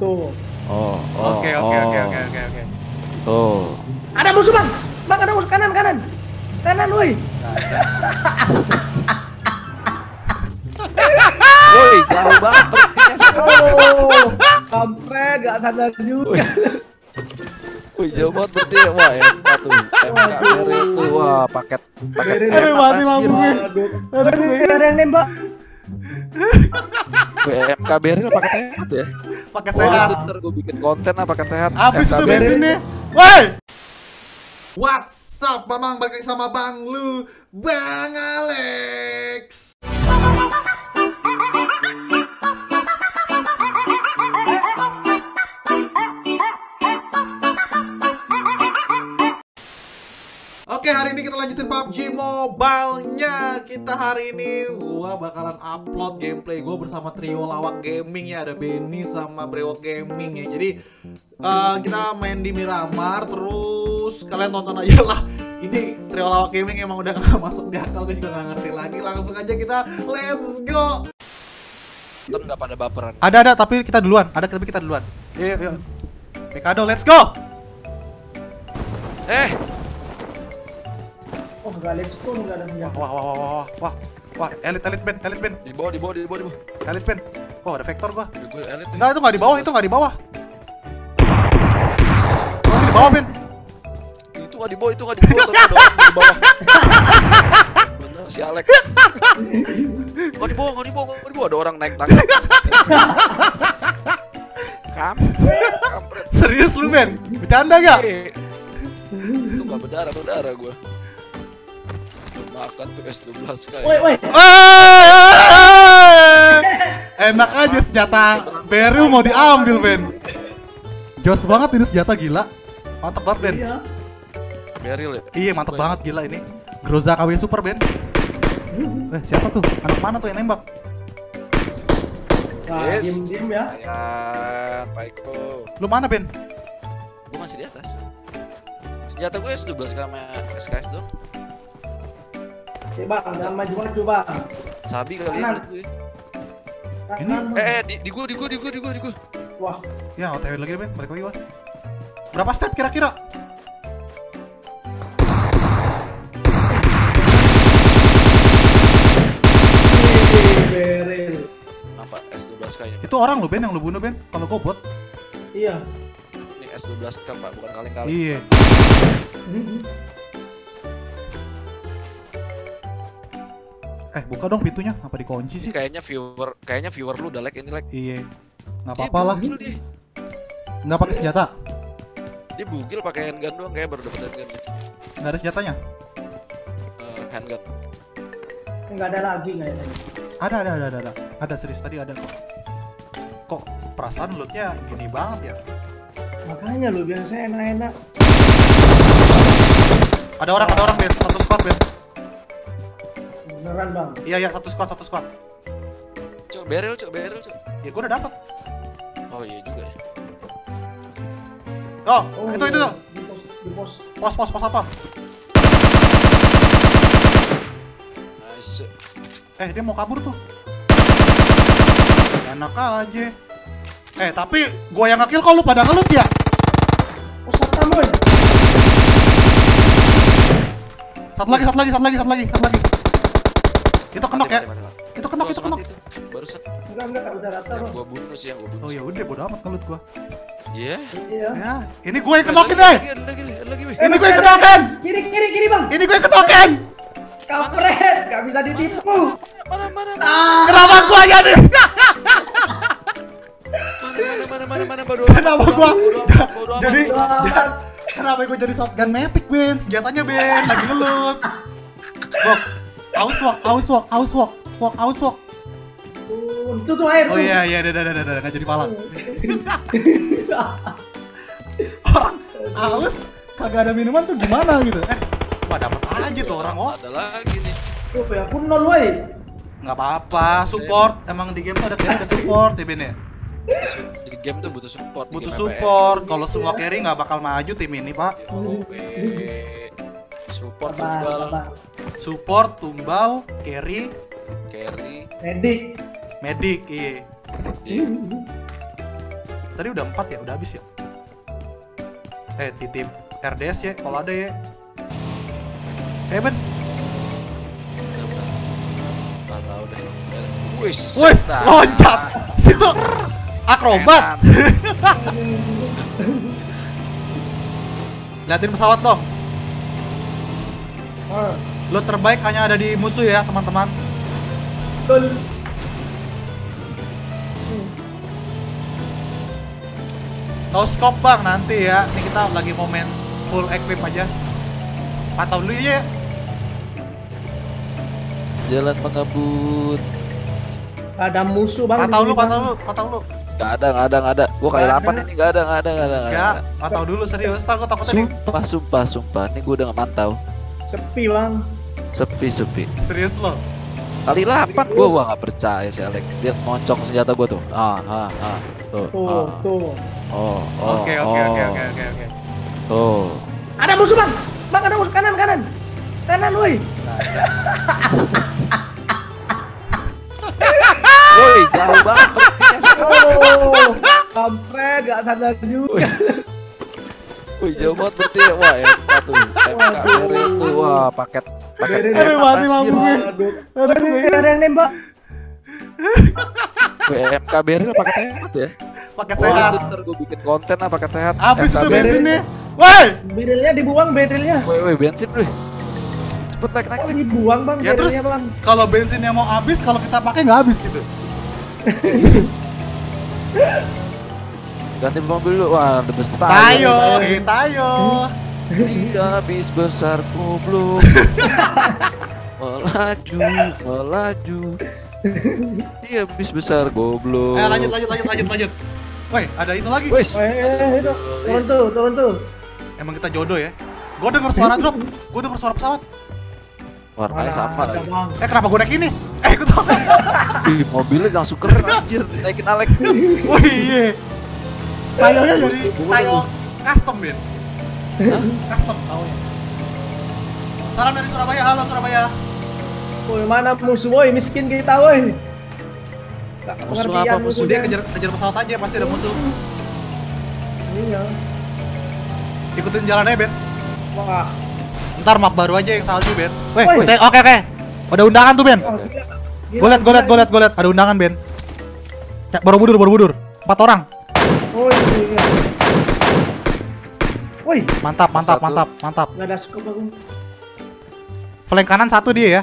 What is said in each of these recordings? Tuh. Oh. Oke. Tuh. Ada musuh, Bang. Bang, ada musuh kanan. Kanan, woi. Woi, jauh banget. Oh, kampret, gak sadar juga. Wih, jauh banget berarti ya, wah MK tuh, MKR itu, wah paket. Aduh, mati lampunya. Aduh, ada yang nembak. MK Beril paket sehat ya? Paket sehat. Ntar gue bikin konten lah paket sehat. Habis itu bensinnya. Woi! What's up, Mamang? Balik lagi sama Bang Lu, Bang Alex. Oke, hari ini kita lanjutin PUBG Mobile-nya. Kita hari ini gua bakalan upload gameplay gua bersama Trio Lawak Gaming ya. Ada Benny sama Brewok Gaming ya. Jadi kita main di Miramar, terus kalian tonton aja lah. Ini Trio Lawak Gaming emang udah gak masuk di akal, gue juga gak ngerti lagi. Langsung aja kita let's go. Nonton gak pada baperan? Ada tapi kita duluan. Iya. Mikado, let's go. Oh, enggak, let's go, enggak ada senjata. Wah, elit ben. Di bawah. Elit ben. Oh, ada vektor gua. Gue elit. Enggak, itu enggak di bawah, Di bawah, Ben. Itu enggak di bawah, di bawah. Bener si Alex. Enggak di bawah, ada orang naik tangga. Kampret. Serius lu, Ben? Bercanda enggak? Itu enggak berdarah gua. Makan tuh S12k. Woi. Enak aja senjata Beril mau diambil, Ben. Jos banget ini senjata, gila. Mantep banget, Ben. Beril ya? Iya, mantep banget, gila ini. Groza KW Super, Ben. Siapa tuh? Anak mana tuh yang nembak? Yes. Diem ya. Tayo. Lu mana, Ben? Gua masih di atas. Senjata gue S12k sama SKS dong. Coba, jangan maju-maju, Bang. Sabi kali ini. Ini di gua. Wah. Ya, OTW lagi, Ben. Balik lagi, Bang. Berapa step kira-kira? Beril. Apa S12 kayaknya? Itu orang lo, Ben, yang lo bunuh, Ben. Kalau kobot. Iya. Ini S12 kan, Pak, bukan kaleng-kaleng. Iya. Buka dong pintunya, apa dikunci sih? Kayaknya viewer lu udah lag ini, lag. Iya. Enggak apa-apa lah. Enggak pakai senjata. Dia bugil pakai handgun doang, kayak baru dapat handgun. Enggak ada senjatanya? Handgun. Enggak ada lagi kayaknya. Ada. Ada serius tadi ada kok. Kok perasaan lootnya gini banget ya? Makanya lu biasanya enak-enak. Ada orang, Ben. Satu squad, Ben. Beneran, Bang? Iya, satu squad. Cok, Beril. Ya, gua udah dapet. Oh, iya juga ya. Oh, itu, iya. Itu. Pos apa? Nice. Dia mau kabur tuh. Enak aja. Tapi gua yang nge-kill kok lu pada ngelut ya? Boy. Satu lagi. Itu kenok. Barusan. Enggak, udah rata loh. Gua bunuh sih, yang gua bunuh. Oh ya udah, bodo amat ngelut gua. Iya. Yeah. Ya, ini gua yang kenokin, deh. Lagi. Ini gua yang kenokin. Kiri, Bang. Ini gua yang kenokin. Kampret, enggak bisa ditipu. Mana. Kenapa gua ya nih? Mana bodo. Kenapa gua? Jadi kenapa gua jadi shotgun matic, Ben? Senjatanya, Ben, lagi ngelut. Auswak. Itu tuh air. Oh iya, udah, nggak jadi palang. Orang aus, kagak ada minuman tuh gimana gitu? Wah, dapat aja tuh orang. Ada lagi nih. Tuh, aku nol, woi. Nggak apa-apa, support. Emang di game tuh ada support, Eben ya. Di game tuh butuh support. Kalau semua carry nggak bakal maju tim ini, Pak. Support tumbal, carry, medik, iya. Tadi udah 4 ya, udah habis ya. Eh, titip RDS ya, kalau ada ya. Evan. Gak tau deh. Wis, loncat. Situ akrobat. Liatin pesawat dong. Lo terbaik hanya ada di musuh ya, teman-teman. Betul. Noskop bang nanti ya. Ini kita lagi mau main full equip aja. Patah dulu ya. Jalan mengabut. Ada musuh bang. Patah dulu. Gak ada. Gua kayak lapan ini, gak ada. Patah dulu serius, ntar gua takut ini. Sumpah. Ini gua udah gak mantau. Sepi bang. Sepi. Serius lo? Kali 8 gua gak percaya si Alex. Dia moncong senjata gua tuh. Tuh. Oke. Tuh. Ada musuh bang. Bang ada musuh kanan. Kanan woi. Woi, jauh banget. Kampret gak sadar juga. Woi, jauh banget berarti ya. Wah, ya satu. Itu wah, paket. Aduh, mati lampu. Ada yang nembak. FKBR paket sehat ya? Paket sehat. Ntar gue bikin konten lah paket sehat. Habis tuh bensinnya. Woi! Bedrilnya dibuang, Woi, bensin woi. Cepet naik. Dibuang bang. Ya terus kalau bensinnya mau habis, kalau kita pakai nggak habis gitu. Ganti mobil dulu. Wah, the best Tayo. Tidak habis besar goblok. Melaju. Dia habis besar goblok. Eh lanjut. Woi, ada itu lagi. Itu. Turun tuh. Emang kita jodoh ya. Gua denger suara drop. Gua denger suara pesawat. Warnanya sama lagi. Kenapa gua naik ini? Ikut aku. Ih, mobilnya langsung keren anjir, naikin Alex. Oh iya. Tayonya jadi Tayo custom, Ben. Custom Tayonya. Salam dari Surabaya. Halo Surabaya. Woi, mana musuh woi, miskin kita woi. Enggak pengertian apa musuh. Dia kejar pesawat aja, pasti ada musuh. Iya. Ikutin jalannya, Ben. Wah. Ntar map baru aja yang salju, Ben. Weh, oke. Ada undangan tuh, Ben. Gue liat. Ada undangan, Ben. Borobudur. 4 orang. Oh iya. Woi, mantap. Enggak ada scope aku. Flank kanan satu dia ya.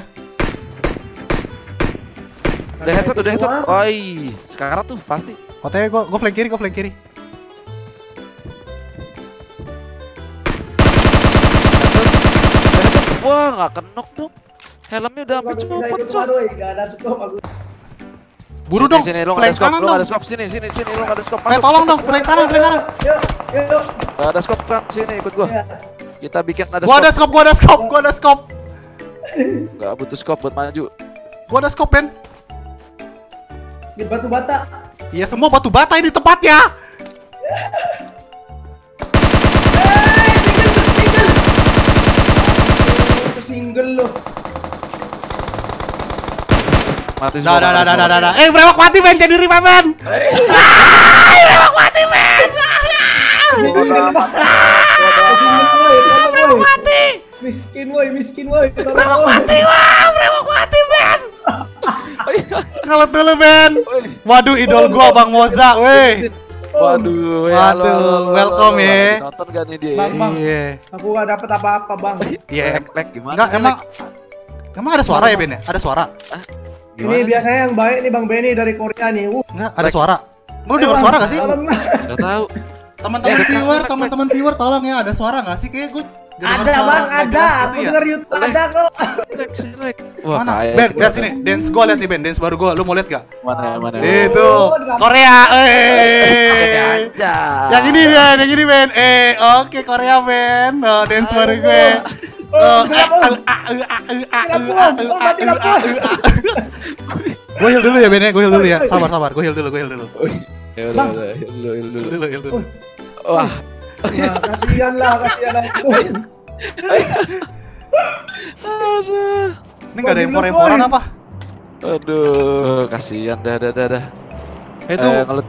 Udah headshot. Oi, sekarang tuh pasti. Katanya gua flank kiri. Wah, enggak kenok dong. Helmnya udah hampir copot, coy. Enggak ada scope aku. Buru dong. Sini, lu ada scope. Sini lu ada scope. Eh, tolong dong, flank kanan. Yuk. Enggak ada scope kan? Sini ikut gua. Kita bikin ada scope. Gua ada scope. Enggak butuh scope buat maju. Gua ada scope, Ben. Di batu bata. Iya semua batu bata ini tempatnya. Single loh. Mati semua. Dah. Brewok mati men, jadi revive men. Brewok mati men. Brewok mati. Miskin woi. Brewok mati wah, Brewok mati men. Ngelet dulu Ben. Waduh idol gua Bang Moza, weh. Waduh, welcome ya. Nonton gak nih dia? Iya. Aku gak dapet apa-apa Bang. Iya. Lag gimana? Enggak emang ada suara ya Ben ya? Ada suara. Ini biasanya yang baik nih Bang Benny dari Korea nih. Enggak ada suara. Lu denger suara gak sih? Gak tahu. Teman-teman viewer tolong ya, ada suara gak sih? Kayak gue. Ada Bang, ada. Aku denger YouTube ada kok. Mana? Ben, lihat sini. Dance gue lihat nih Ben, dance baru gue. Lu mau lihat gak? Mana? Itu Korea. Yang ini Ben. Oke Korea Ben. Dance baru gue. Gue heal dulu ya Ben ya. Sabar. Gue heal dulu. Heal dulu. Wah. Nah, kasihan lah. Ini gak ada impor-imporan apa? Aduh, kasihan dah. Itu ngelut.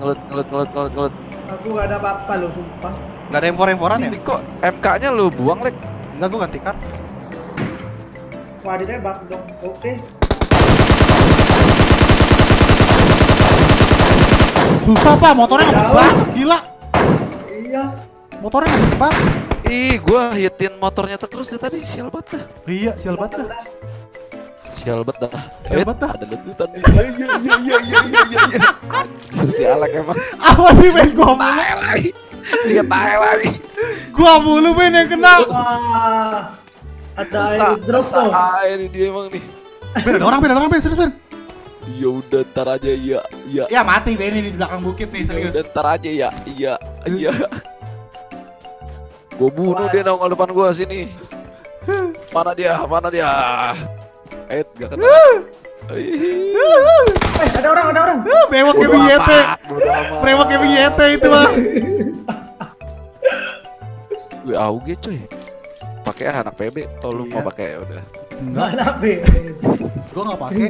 Aku gak ada apa-apa loh, sumpah. Gak ada M4-M4-an ya? Kok FK-nya lu buang, Lek? Enggak, gua ganti kart. Wah, dia bak dong. Oke. Susah, Pak. Motornya ngebak. Gila. Iya. Motornya ngebak. Ih, gua hitin motornya terus ya tadi. Sial banget. Iya, sial banget. Sial banget dah. Sial banget dah. Ada letupan. Iya. Si Alex emang. Apa sih main gua mulu? Lihat Tayo lagi. Gua mulu main yang kena. Ada airdrop tuh. Ini dia emang nih. Beda orang Ben, serius Ben. Ya udah ntar aja ya. Ya mati Ben ini di belakang bukit nih, serius. Ya udah ntar aja ya. Gua bunuh dia nongol depan gua sini. Mana dia? Eh, gak kena. Ada orang. Brewok Gaming YT. Brewok Gaming YT itu mah. Wih, AUG coy. Pakai anak PB, tolong mau pakai udah. Enggak anak PB. Gua enggak pakai.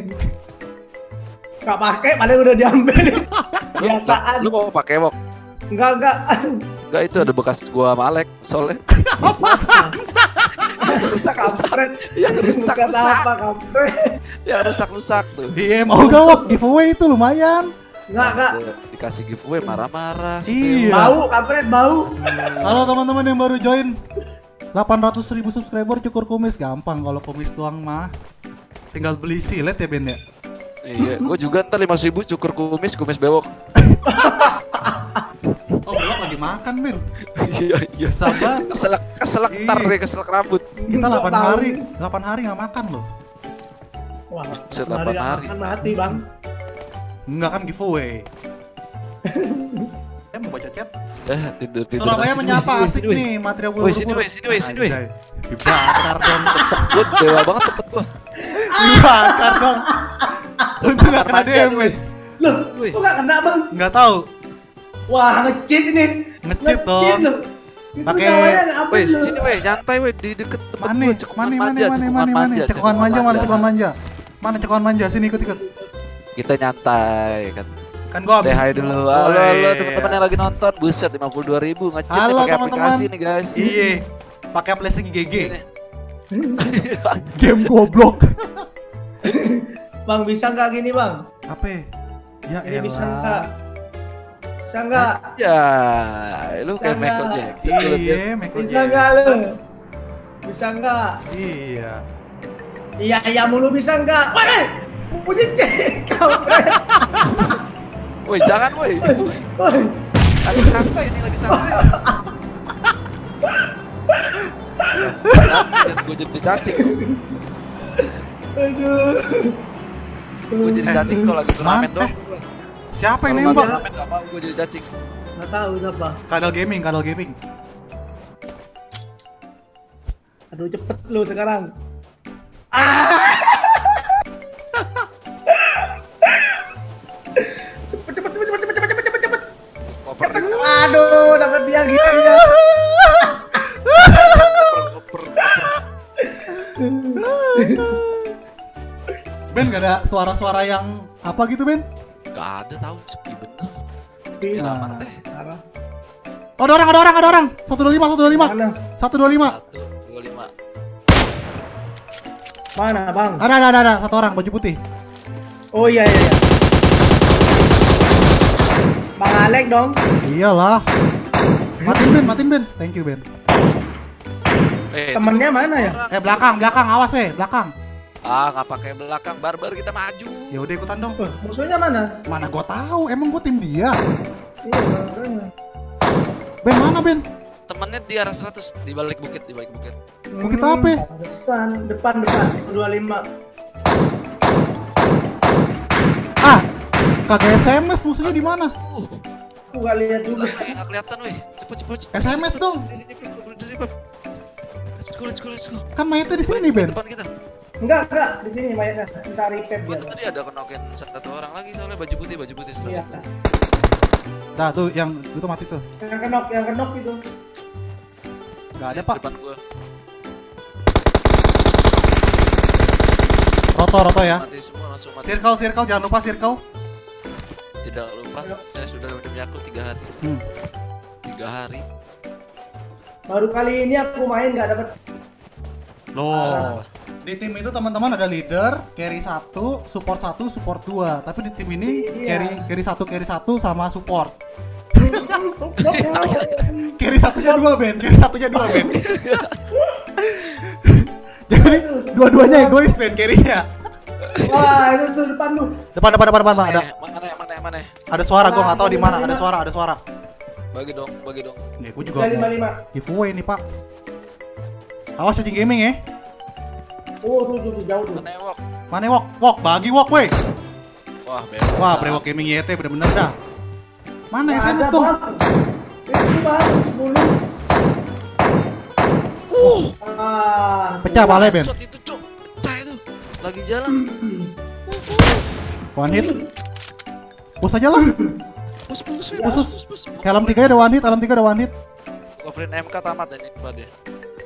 Enggak pakai, padahal udah diambil. Biasaan. Lu mau pakai, Wok? Enggak, itu ada bekas gua sama Alex soalnya. Rusak tuh. Iya, mau gawok giveaway itu lumayan. Enggak. Dikasih giveaway marah-marah. Iya. Bau. Halo teman-teman yang baru join. 800.000 subscriber cukur kumis gampang kalau kumis tuang mah. Tinggal beli silet ya Ben ya. Iya, gua juga ntar 5.000 cukur kumis bewok. Oh, Brewok lagi makan, Ben. Iya. Sabar. Keselak ntar deh, keselak rambut. Kita 8 hari gak makan loh. Wah, 8 hari. Kan mati, Bang. Enggak kan giveaway. Mau baca chat? Tidur. Surabaya menyapa asik nih, material buru-buru. Sini, dibakar dong. Gua dewa banget tempat gua. Dibakar dong. Untung gak kena damage. Loh, kok gak kena, Bang? Gak tahu. Wah, nge-cheat ini. Nge-cheat dong. Pakai weh sini weh, nyantai weh di deket tempat gua. Cekungan manja sini ikut. Kita nyantai kan. Kan gua habis. Say hi dulu. Halo teman-teman yang lagi nonton. Buset 52.000 nge-cheat pakai aplikasi nih, guys. Iya. Pakai aplikasi GG. Game goblok. Bang, bisa enggak gini, Bang? Apa? Ya elah. Bisa enggak? Ya, lu kayak Michael Jackson. Iya, Michael Jackson. Bisa enggak? Iya mulu bisa enggak? Woi, punya kau. Woi, jangan woi. Lagi santai. Gue jadi cacing. Aduh. Gue jadi cacing kalau lagi turnamen dong. Siapa yang nembak? Enggak mau gua jadi cacing. Enggak tahu siapa. Kadal gaming. Aduh cepet lu sekarang. Cepet. Aduh dapat dia gitu ya. Ben gak ada suara-suara yang apa gitu Ben? Gak ada tahu sepi bener. Miramar teh. Ada orang. 125. Mana, Bang? Ada satu orang baju putih. Oh iya. Bang Alex dong. Iyalah. Matiin Ben. Thank you Ben. Temennya mana ya? Belakang. Awas belakang. Nggak pakai belakang, barbar kita maju. Ya udah ikutan dong. Musuhnya mana? Mana gua tahu, emang gua tim dia. Iya. Ben mana Ben? Temennya di arah 100 di balik bukit. Bukit apa? Depan 25. Kagak SMS musuhnya di mana? Gua lihat juga. Enggak kelihatan weh. Cepet. SMS dong. School. Kan mayatnya di sini Ben. Depan kita. Enggak, di sini mayatnya. Kita repep. Itu tadi ada kenokin satu orang lagi soalnya baju putih sebenarnya. Iya. Nah, tuh yang itu mati tuh. Yang kenok itu. Enggak ada, Pak. Depan gua. Roto ya. Mati semua langsung mati. Circle jangan lupa circle. Jadi tidak lupa, saya sudah minum Yakult 3 hari. 3 hari. Baru kali ini aku main nggak dapat. Loh. Di tim itu teman-teman ada leader, carry 1, support 1, support 2. Tapi di tim ini carry 1 sama support. Carry satunya 2 Ben, carry satunya 2 Ben. Jadi dua-duanya egois Ben carry-nya. Wah, itu tuh depan lu. Depan mana, ada. Mana? Ada suara, gua enggak tahu di mana. Ada suara. Bagi dong. Ya, gua juga. 55. Giveaway nih, Pak. Awas Cacing Gaming ya. Oh, tuh jauh tuh. Mana wok? Bagi wok, weh. Wah, bener. Wah, Brewok Gaming YT bener-bener dah. Mana ya, SMS tuh? Itu, Bang. 10. Pecah balai, Ben. Shot itu, Cuk. Pecah itu. Lagi jalan. One hit. Push aja lah. Push. Helm 3 ada one hit, Coverin MK tamat ya, ini dia.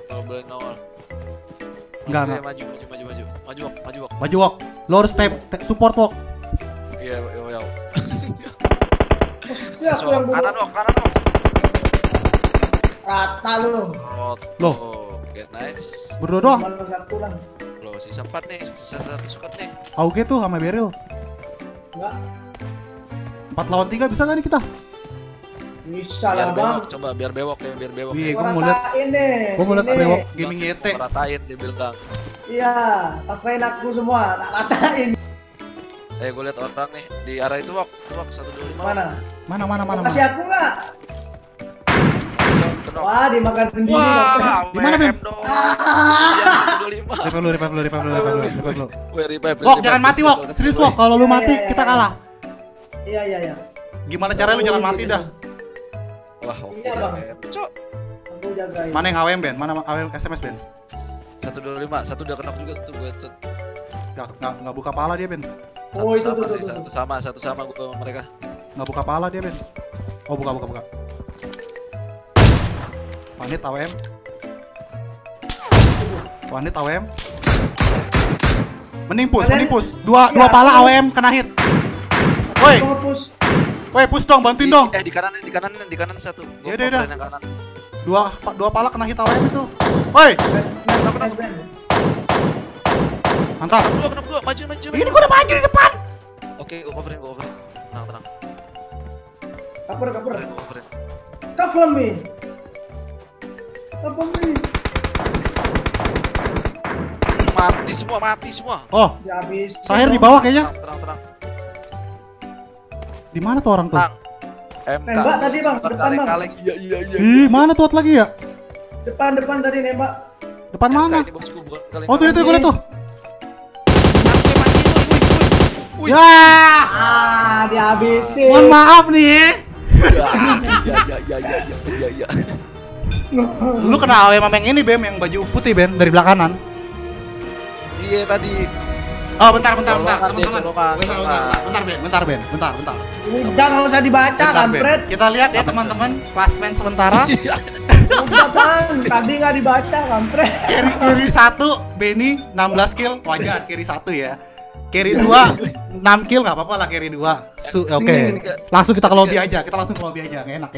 Kalau boleh nongol. Enggak. Maju wok. Lo harus support wok. Iya, yo. Kanan wok. Rata lu. Loh. Oke, nice. Berdua doang. Loh, sisa 4 nih, sisa 1 squad nih. AUG tuh sama Beril. Enggak. 4 lawan 3 bisa enggak nih kita? Bisa lah Bang. Coba biar bewok. Wih, gua mau lihat Brewok Gaming YT. Ratain dia bilang. Iya, pasrahin aku semua, ratain. Gua lihat orang nih di arah itu wok 125. Mana? Kasih aku enggak? Wah, dimakan sendiri. Di mana, Bim? 125. Revive lu. Wok, jangan mati wok. Serius wok, kalau lu mati kita kalah. Iya. Gimana caranya lu jangan mati dah? Wah, oke. Iya, Cok. Mana yang AWM, Ben? Mana AWM SMS, Ben? 125, satu udah kenok juga tuh gue cut. Enggak buka pala dia, Ben. Satu sama gua sama mereka. Enggak buka pala dia, Ben. Oh, buka. Wanit AWM. Menimpus. Dua pala AWM kena hit. Woi, push dong, bantuin dong. Di kanan satu. Ya udah. Dua pala kena hit awalnya itu. Woi. Mantap. Kenapa gua maju. Ini gua udah maju di depan. Oke, gua coverin. Tenang. Cover. Cover me. Mati semua. Oh. Terakhir di bawah kayaknya. Tenang. Di mana tuh orang tuh? Nembak tadi bang, depan bang. Iya. Ih, mana tuh lagi ya? Depan tadi nembak. Depan mana? Oh tuh itu gue tuh. Yah. Dihabisin. Mohon maaf nih. Ya. Lu kenal sama yang ini Bem, yang baju putih Ben dari belakanan. Iya tadi. Oh bentar teman-teman. Bentar Ben. Udah nggak usah dibaca kampret. Kita lihat ya teman-teman klasmen sementara. Tadi nggak dibaca kampret. Carry 1 Benny 16 kill wajar carry 1 ya. Carry 2 6 kill nggak apa-apa lah carry 2. Oke. Langsung kita ke lobby aja. Enak.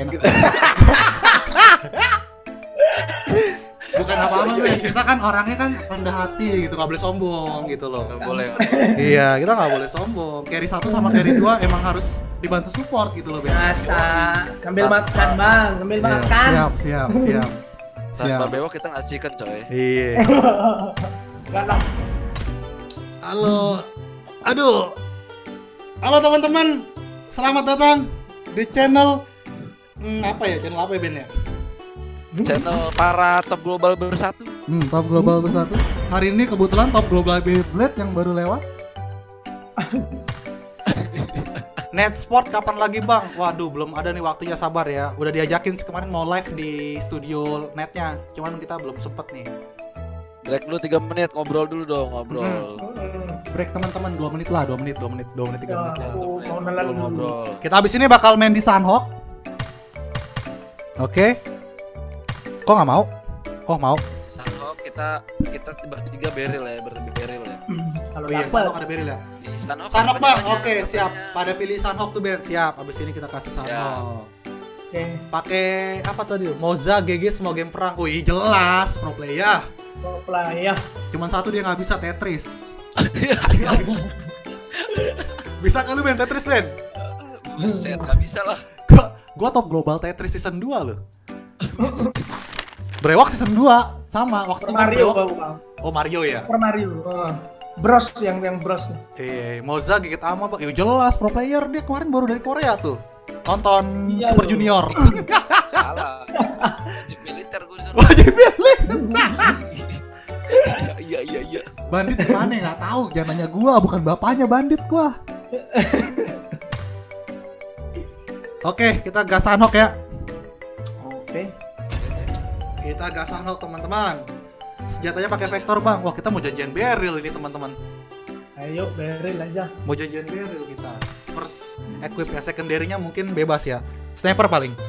Bukan apa-apa Ben, kita kan orangnya kan rendah hati gitu, gak boleh sombong gitu loh. Gak boleh. Iya, kita gak boleh sombong. Carry 1 sama carry 2 emang harus dibantu support gitu loh Ben. Masa, ngambil makan Bang, Siap. Tanpa bewok kita gak chicken coy. Iya. Halo teman-teman, selamat datang di channel apa ya Ben ya? Channel para top global bersatu. Hari ini kebetulan top global Beyblade yang baru lewat. Net Sport kapan lagi bang? Waduh belum ada nih waktunya, sabar ya. Udah diajakin kemarin mau live di studio netnya, cuman kita belum sempet nih. Break dulu 3 menit, ngobrol dulu dong, Break teman-teman 2 menit lah, 2 menit 3 menit lah. Ngobrol. Kita abis ini bakal main di Sanhok. Oke. Kok nggak mau? Oh mau? Sanhok kita bertiga Beril ya, bertiga Beril ya. Kalau ada Beril ya. Di Sanhok bang, oke siap. Pada pilih Sanhok tuh Ben, siap. Abis ini kita kasih Sanhok. Oke. Pakai apa tadi? Moza GG semua game perang. Wih jelas pro player. Pro player. Cuman satu dia nggak bisa, Tetris. Bisa kan lu Ben Tetris Ben? Buset, nggak bisa lah. Gua top global Tetris season 2 loh. Brewok season 2 sama waktu Mario. Oh Mario ya? Super Mario. Bros yang bros. Moza gigit ama Bang. Ya jelas pro player, dia kemarin baru dari Korea tuh. Nonton iya, Super Junior. Salah. Wajib militer gua disuruh. Wajib militer. Iya. Bandit mana enggak tahu, jangan nanya gua, bukan bapaknya bandit gua. Oke, kita gas Sanhok ya. Oke. Kita gas Sanhok teman-teman. Senjatanya pakai vektor bang. Wah kita mau janjian barrel ini teman-teman. Ayo barrel aja. Mau janjian barrel kita. First equip ya, secondarynya mungkin bebas ya. Sniper paling.